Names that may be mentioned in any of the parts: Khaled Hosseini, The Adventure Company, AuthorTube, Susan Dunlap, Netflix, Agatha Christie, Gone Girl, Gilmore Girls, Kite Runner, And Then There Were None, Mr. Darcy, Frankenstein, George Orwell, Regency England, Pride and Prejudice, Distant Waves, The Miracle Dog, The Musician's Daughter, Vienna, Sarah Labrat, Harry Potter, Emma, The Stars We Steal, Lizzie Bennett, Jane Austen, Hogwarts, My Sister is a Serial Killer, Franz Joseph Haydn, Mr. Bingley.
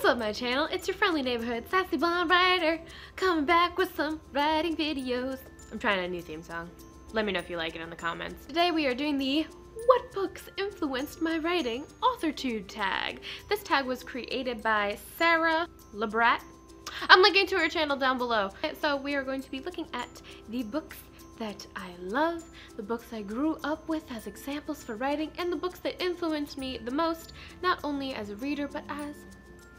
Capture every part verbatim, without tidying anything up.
What's up, my channel? It's your friendly neighborhood sassy blonde writer, coming back with some writing videos. I'm trying a new theme song. Let me know if you like it in the comments. Today we are doing the What Books Influenced My Writing AuthorTube tag. This tag was created by Sarah Labrat. I'm linking to her channel down below. So we are going to be looking at the books that I love, the books I grew up with as examples for writing, and the books that influenced me the most, not only as a reader, but as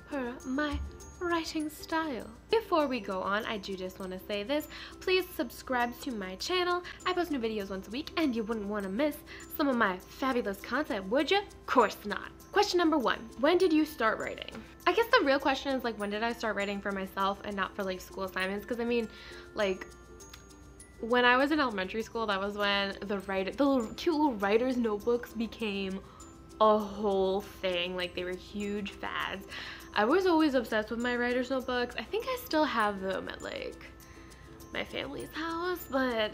per my writing style. Before we go on, I do just want to say this. Please subscribe to my channel. I post new videos once a week, and you wouldn't want to miss some of my fabulous content, would you? Of course not. Question number one, when did you start writing? I guess the real question is, like, when did I start writing for myself and not for, like, school assignments? Because, I mean, like, when I was in elementary school, that was when the writer, the little, cute little writer's notebooks became a whole thing. Like, they were huge fads. I was always obsessed with my writer's notebooks. I think I still have them at, like, my family's house, but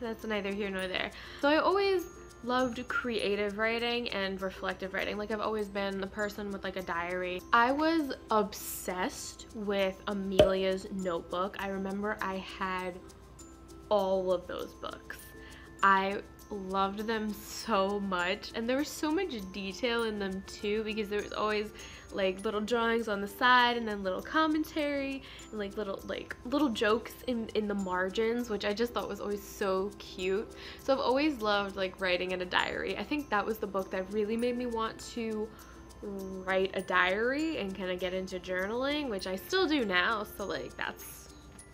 that's neither here nor there. So I always loved creative writing and reflective writing. Like, I've always been the person with, like, a diary. I was obsessed with Amelia's Notebook. I remember I had all of those books. I loved them so much, and there was so much detail in them too, because there was always, like, little drawings on the side, and then little commentary, and, like, little like little jokes in in the margins, which I just thought was always so cute. So I've always loved, like, writing in a diary. I think that was the book that really made me want to write a diary and kind of get into journaling, which I still do now, so, like, that's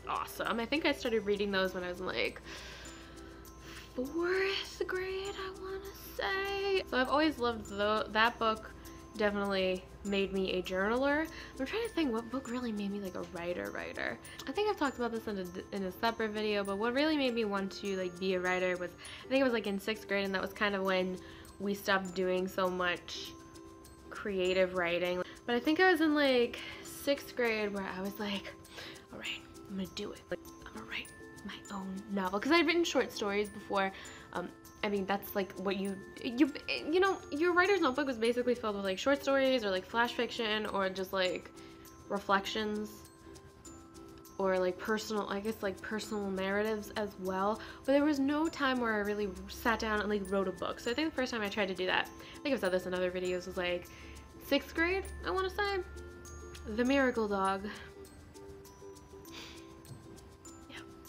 awesome. I think I started reading those when I was in, like, fourth grade, I want to say. So I've always loved the, that book. Definitely made me a journaler. I'm trying to think what book really made me, like, a writer writer. I think I've talked about this in a, in a separate video, but what really made me want to, like, be a writer was, I think it was, like, in sixth grade, and that was kind of when we stopped doing so much creative writing. But I think I was in, like, sixth grade where I was like, all right, I'm gonna do it. Like, I'm gonna write my own novel, because I'd written short stories before. Um, I mean, that's, like, what you, you, you know, your writer's notebook was basically filled with, like, short stories or, like, flash fiction or just, like, reflections or, like, personal, I guess, like, personal narratives as well. But there was no time where I really sat down and, like, wrote a book. So I think the first time I tried to do that, I think I've said this in other videos, was, like, sixth grade, I want to say. The Miracle Dog.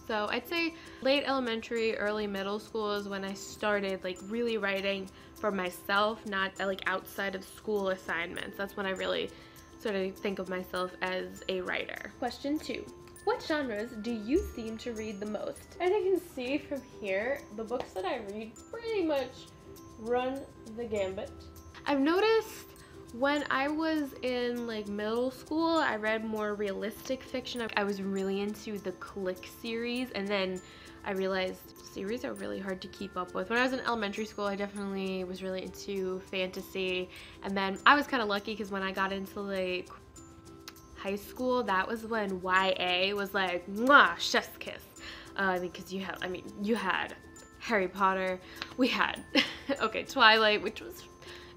So I'd say late elementary, early middle school is when I started, like, really writing for myself, not, like, outside of school assignments. That's when I really sort of think of myself as a writer. Question two, what genres do you seem to read the most? As you can see from here, the books that I read pretty much run the gambit. I've noticed when I was in, like, middle school, I read more realistic fiction. I was really into the Click series, and then I realized series are really hard to keep up with. When I was in elementary school, I definitely was really into fantasy, and then I was kind of lucky because when I got into, like, high school, that was when Y A was like, mwah, chef's kiss. Uh, I mean, because you had, I mean, you had Harry Potter. We had, okay, Twilight, which was,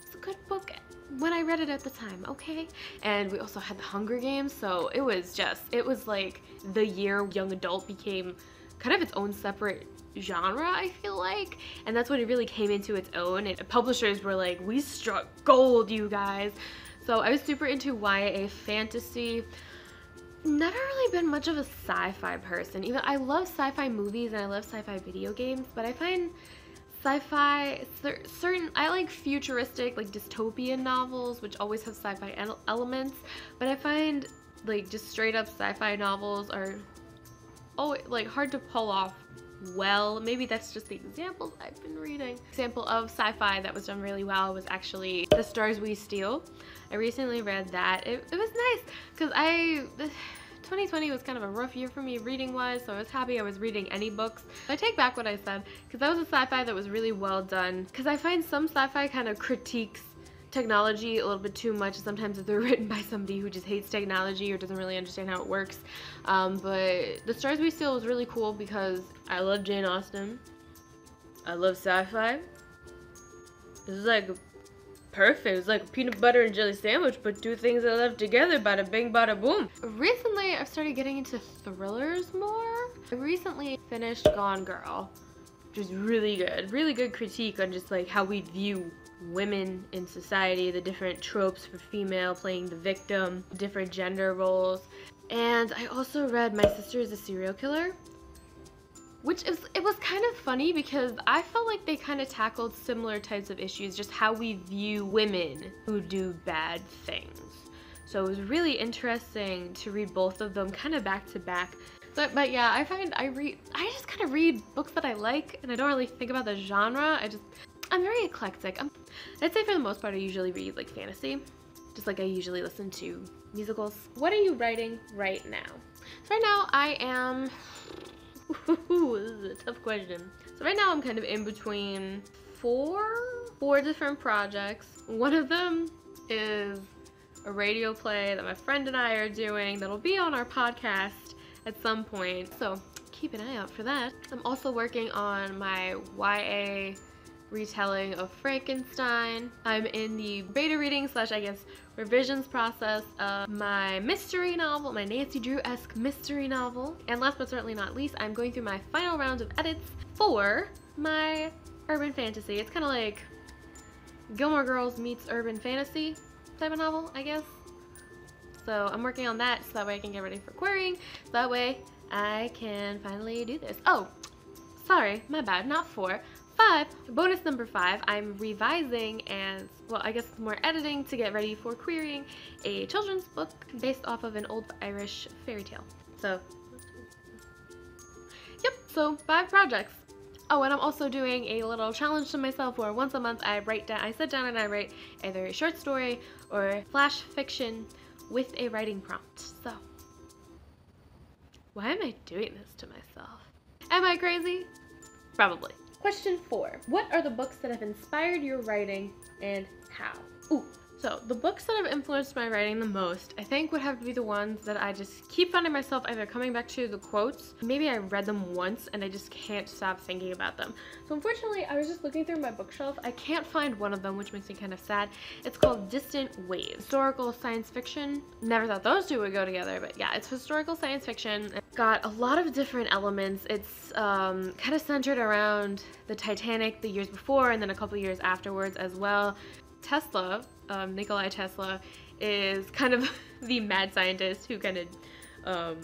it's a good book when I read it at the time, okay? And we also had The Hunger Games, so it was just, it was like the year young adult became kind of its own separate genre, I feel like, and that's when it really came into its own, and publishers were like, we struck gold, you guys. So I was super into Y A fantasy. Never really been much of a sci-fi person. Even I love sci-fi movies and I love sci-fi video games, but I find sci-fi, cer certain, I like futuristic, like, dystopian novels, which always have sci-fi ele elements, but I find, like, just straight up sci-fi novels are always, like, hard to pull off well. Maybe that's just the examples I've been reading. Example of sci-fi that was done really well was actually The Stars We Steal. I recently read that. It, it was nice, because I... twenty twenty was kind of a rough year for me reading-wise, so I was happy I was reading any books. I take back what I said, because that was a sci-fi that was really well done, because I find some sci-fi kind of critiques technology a little bit too much. Sometimes if they're written by somebody who just hates technology or doesn't really understand how it works. Um, but The Stars We Steal was really cool because I love Jane Austen. I love sci-fi. This is like perfect. It was like a peanut butter and jelly sandwich, but two things that love together, bada bing, bada boom. Recently, I've started getting into thrillers more. I recently finished Gone Girl, which is really good. Really good critique on just like how we view women in society, the different tropes for female playing the victim, different gender roles. And I also read My Sister is a Serial Killer, which is, it was kind of funny because I felt like they kind of tackled similar types of issues, just how we view women who do bad things. So it was really interesting to read both of them kind of back to back. So, but yeah, I find I read, I just kind of read books that I like and I don't really think about the genre. I just, I'm very eclectic. I'm, I'd say for the most part I usually read like fantasy, just like I usually listen to musicals. What are you writing right now? So right now I am, ooh, this is a tough question. So right now I'm kind of in between four, four different projects. One of them is a radio play that my friend and I are doing that'll be on our podcast at some point. So keep an eye out for that. I'm also working on my Y A retelling of Frankenstein. I'm in the beta reading slash I guess revisions process of my mystery novel, my Nancy Drew-esque mystery novel. And last but certainly not least, I'm going through my final round of edits for my urban fantasy. It's kind of like Gilmore Girls meets urban fantasy type of novel, I guess. So I'm working on that so that way I can get ready for querying, so that way I can finally do this. Oh, sorry, my bad, not four. Five, bonus number five, I'm revising and, well, I guess more editing to get ready for querying a children's book based off of an old Irish fairy tale. So, yep, so five projects. Oh, and I'm also doing a little challenge to myself where once a month I write down, I sit down and I write either a short story or flash fiction with a writing prompt. So, why am I doing this to myself? Am I crazy? Probably. Question four, what are the books that have inspired your writing and how? Ooh, so the books that have influenced my writing the most, I think would have to be the ones that I just keep finding myself either coming back to the quotes, maybe I read them once and I just can't stop thinking about them. So unfortunately, I was just looking through my bookshelf. I can't find one of them, which makes me kind of sad. It's called Distant Waves. Historical science fiction. Never thought those two would go together, but yeah, it's historical science fiction. Got a lot of different elements. It's um, kind of centered around the Titanic the years before and then a couple years afterwards as well. Tesla, um, Nikolai Tesla, is kind of the mad scientist who kind of um,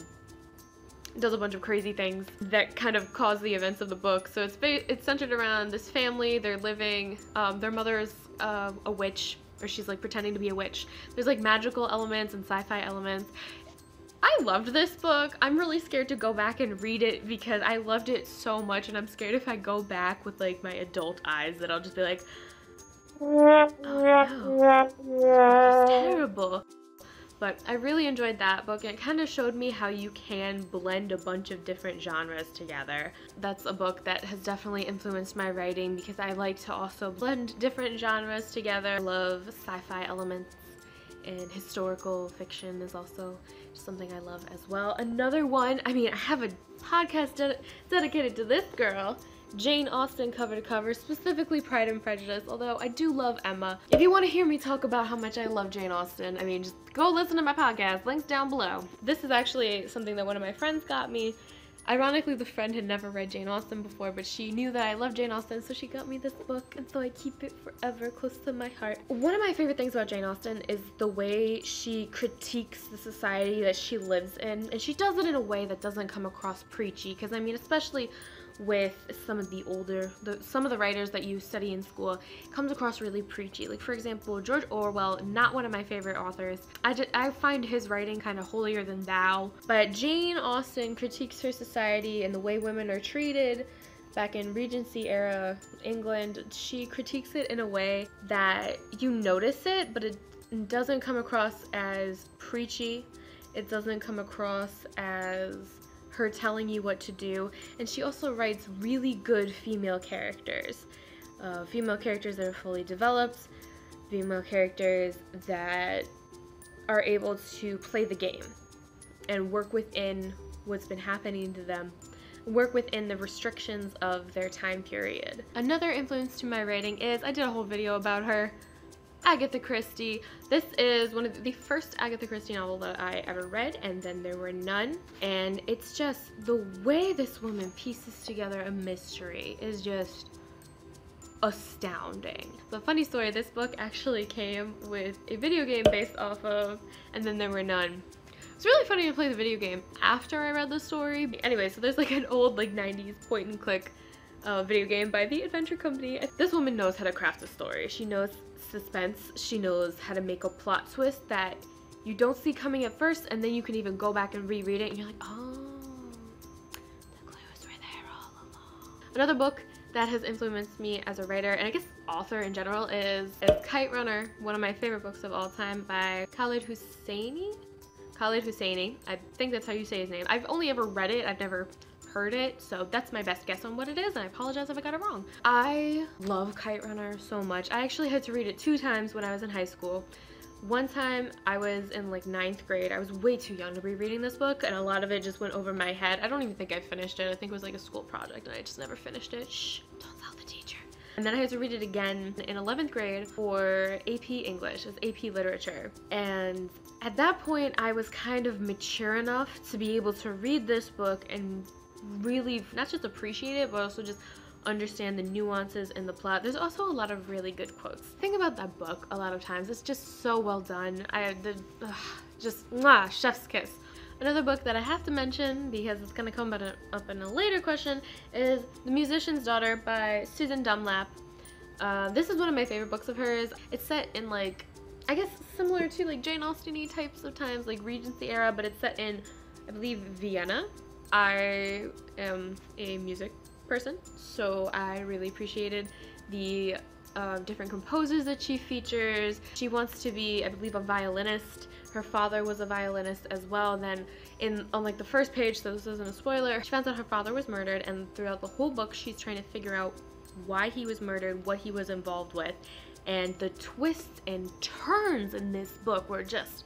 does a bunch of crazy things that kind of cause the events of the book. So it's, it's centered around this family. They're living, um, their mother's uh, a witch, or she's like pretending to be a witch. There's like magical elements and sci-fi elements. I loved this book. I'm really scared to go back and read it because I loved it so much, and I'm scared if I go back with like my adult eyes that I'll just be like, oh no, it's terrible. But I really enjoyed that book, and it kind of showed me how you can blend a bunch of different genres together. That's a book that has definitely influenced my writing because I like to also blend different genres together. I love sci-fi elements, and historical fiction is also something I love as well. Another one, I mean, I have a podcast de dedicated to this girl, Jane Austen cover to cover, specifically Pride and Prejudice, although I do love Emma. If you want to hear me talk about how much I love Jane Austen, I mean, just go listen to my podcast, links down below. This is actually something that one of my friends got me. Ironically, the friend had never read Jane Austen before, but she knew that I love Jane Austen, so she got me this book, and so I keep it forever close to my heart. One of my favorite things about Jane Austen is the way she critiques the society that she lives in, and she does it in a way that doesn't come across preachy, because I mean, especially with some of the older, the, some of the writers that you study in school, it comes across really preachy. Like for example, George Orwell, not one of my favorite authors. I, just, I find his writing kind of holier than thou, but Jane Austen critiques her society and the way women are treated back in Regency era England. She critiques it in a way that you notice it, but it doesn't come across as preachy. It doesn't come across as her telling you what to do, and she also writes really good female characters. Uh, female characters that are fully developed, female characters that are able to play the game and work within what's been happening to them, work within the restrictions of their time period. Another influence to my writing is, I did a whole video about her, Agatha Christie. This is one of the first Agatha Christie novel that I ever read, And Then There Were None. And it's just the way this woman pieces together a mystery is just astounding. But funny story, this book actually came with a video game based off of And Then There Were None. It's really funny to play the video game after I read the story. Anyway, so there's like an old like nineties point and click uh, video game by The Adventure Company. This woman knows how to craft a story. She knows suspense. She knows how to make a plot twist that you don't see coming at first, and then you can even go back and reread it and you're like, oh, the clues were there all along. Another book that has influenced me as a writer, and I guess author in general, is, is Kite Runner, one of my favorite books of all time by Khaled Hosseini. Khaled Hosseini, I think that's how you say his name. I've only ever read it, I've never heard it, so that's my best guess on what it is, and I apologize if I got it wrong. I love Kite Runner so much. I actually had to read it two times when I was in high school. One time I was in like ninth grade. I was way too young to be reading this book, and a lot of it just went over my head. I don't even think I finished it. I think it was like a school project and I just never finished it. Shh, don't tell the teacher. And then I had to read it again in eleventh grade for A P English. It was A P Literature. And at that point I was kind of mature enough to be able to read this book and really not just appreciate it, but also just understand the nuances in the plot. There's also a lot of really good quotes. The thing about that book a lot of times, it's just so well done. I the ugh, just mwah, chef's kiss. Another book that I have to mention because it's gonna come up in a later question is The Musician's Daughter by Susan Dunlap. Uh, this is one of my favorite books of hers. It's set in like, I guess similar to like Jane Austen-y types of times, like Regency era, but it's set in, I believe, Vienna. I am a music person, so I really appreciated the uh, different composers that she features. She wants to be, I believe, a violinist. Her father was a violinist as well. Then in on like the first page, so this isn't a spoiler, she finds out her father was murdered, and throughout the whole book she's trying to figure out why he was murdered, what he was involved with, and the twists and turns in this book were just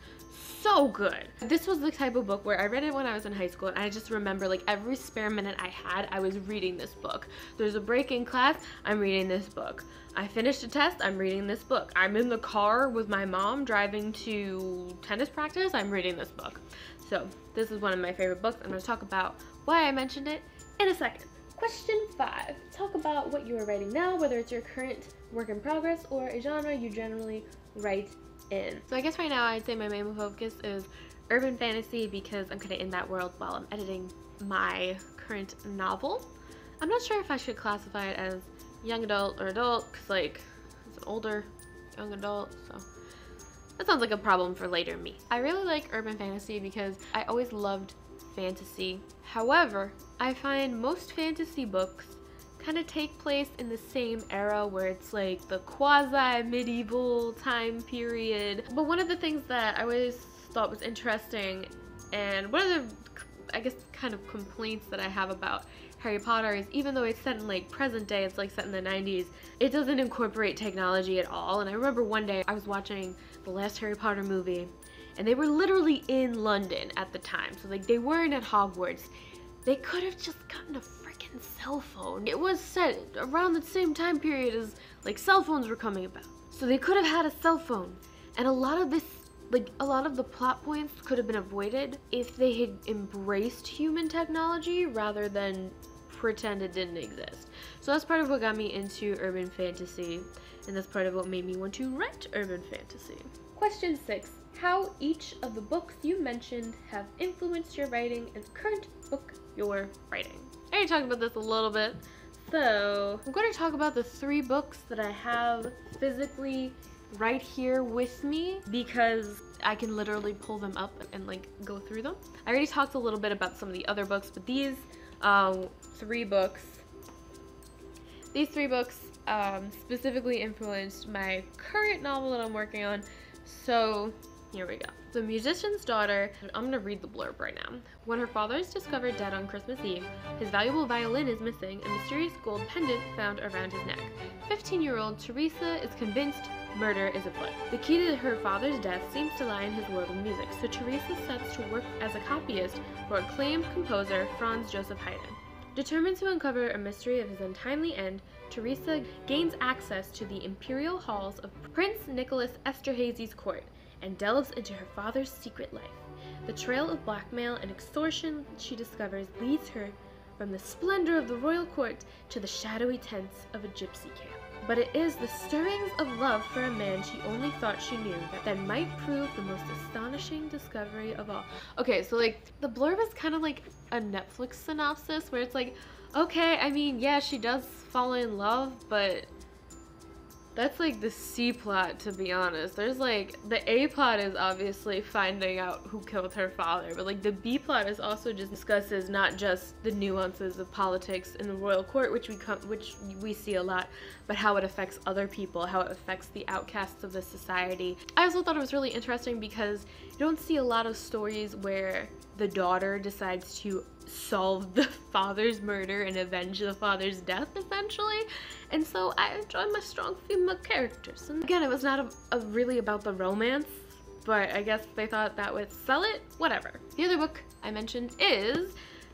so good. This was the type of book where I read it when I was in high school, and I just remember like every spare minute I had, I was reading this book. There's a break in class, I'm reading this book. I finished a test, I'm reading this book. I'm in the car with my mom driving to tennis practice, I'm reading this book. So this is one of my favorite books. I'm going to talk about why I mentioned it in a second. Question five, talk about what you are writing now, whether it's your current work in progress or a genre you generally write in. So I guess right now I'd say my main focus is urban fantasy because I'm kind of in that world while I'm editing my current novel. I'm not sure if I should classify it as young adult or adult because like it's an older young adult, so that sounds like a problem for later me. I really like urban fantasy because I always loved fantasy. However, I find most fantasy books kind of take place in the same era where it's like the quasi-medieval time period. But one of the things that I always thought was interesting, and one of the, I guess, kind of complaints that I have about Harry Potter is even though it's set in like present day, it's like set in the nineties, it doesn't incorporate technology at all. And I remember one day I was watching the last Harry Potter movie, and they were literally in London at the time. So like they weren't at Hogwarts. They could have just gotten a freaking cell phone. It was set around the same time period as like cell phones were coming about. So they could have had a cell phone. And a lot of this, like a lot of the plot points could have been avoided if they had embraced human technology rather than pretend it didn't exist. So that's part of what got me into urban fantasy. And that's part of what made me want to write urban fantasy. Question six. How each of the books you mentioned have influenced your writing and current book you're writing. I already talked about this a little bit, so I'm going to talk about the three books that I have physically right here with me because I can literally pull them up and like go through them. I already talked a little bit about some of the other books, but these um, three books, these three books um, specifically influenced my current novel that I'm working on. So here we go. The Musician's Daughter. I'm gonna read the blurb right now. When her father is discovered dead on Christmas Eve, his valuable violin is missing, a mysterious gold pendant found around his neck. fifteen-year-old Teresa is convinced murder is afoot. The key to her father's death seems to lie in his world of music, so Teresa sets to work as a copyist for acclaimed composer Franz Joseph Haydn. Determined to uncover a mystery of his untimely end, Teresa gains access to the imperial halls of Prince Nicholas Esterhazy's court and delves into her father's secret life. The trail of blackmail and extortion she discovers leads her from the splendor of the royal court to the shadowy tents of a gypsy camp. But it is the stirrings of love for a man she only thought she knew that then might prove the most astonishing discovery of all. Okay, so like, the blurb is kind of like a Netflix synopsis where it's like, okay, I mean, yeah, she does fall in love, but that's like the C plot, to be honest. There's like, the A plot is obviously finding out who killed her father, but like the B plot is also just discusses not just the nuances of politics in the royal court, which we come, which we see a lot, but how it affects other people, how it affects the outcasts of the society. I also thought it was really interesting because you don't see a lot of stories where the daughter decides to solve the father's murder and avenge the father's death, essentially. And so I enjoy my strong female characters. And again, it was not a, a really about the romance, but I guess they thought that would sell it, whatever. The other book I mentioned is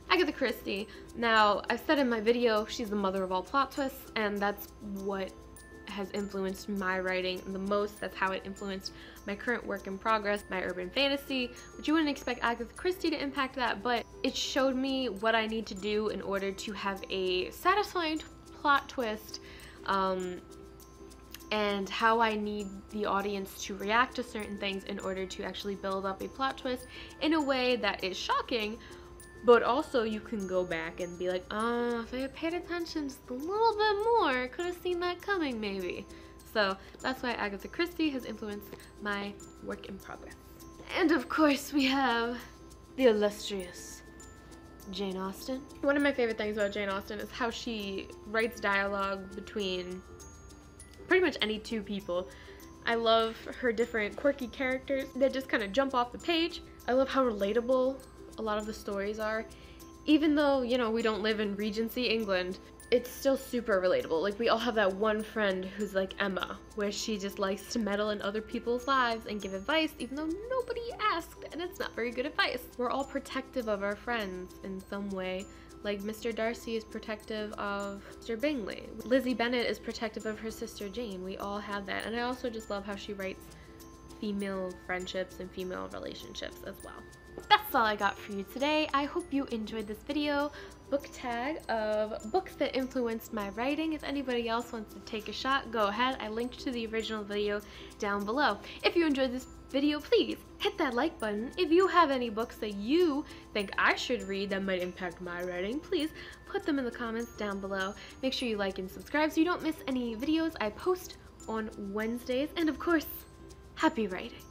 Agatha Christie. Now, I've said in my video, she's the mother of all plot twists, and that's what has influenced my writing the most. That's how it influenced my current work in progress, my urban fantasy, which you wouldn't expect Agatha Christie to impact that, but it showed me what I need to do in order to have a satisfying plot twist, um, and how I need the audience to react to certain things in order to actually build up a plot twist in a way that is shocking, but also you can go back and be like, oh, if I had paid attention just a little bit more, I could have seen that coming maybe. So that's why Agatha Christie has influenced my work in progress. And of course we have the illustrious Jane Austen. One of my favorite things about Jane Austen is how she writes dialogue between pretty much any two people. I love her different quirky characters that just kind of jump off the page. I love how relatable a lot of the stories are. Even though, you know, we don't live in Regency England, it's still super relatable. Like, we all have that one friend who's like Emma, where she just likes to meddle in other people's lives and give advice even though nobody asked, and it's not very good advice. We're all protective of our friends in some way. Like, Mister Darcy is protective of Mister Bingley. Lizzie Bennett is protective of her sister Jane. We all have that. And I also just love how she writes female friendships and female relationships as well. That's all I got for you today. I hope you enjoyed this video book tag of books that influenced my writing. If anybody else wants to take a shot, go ahead. I linked to the original video down below. If you enjoyed this video, please hit that like button. If you have any books that you think I should read that might impact my writing, please put them in the comments down below. Make sure you like and subscribe so you don't miss any videos I post on Wednesdays. And of course, happy writing.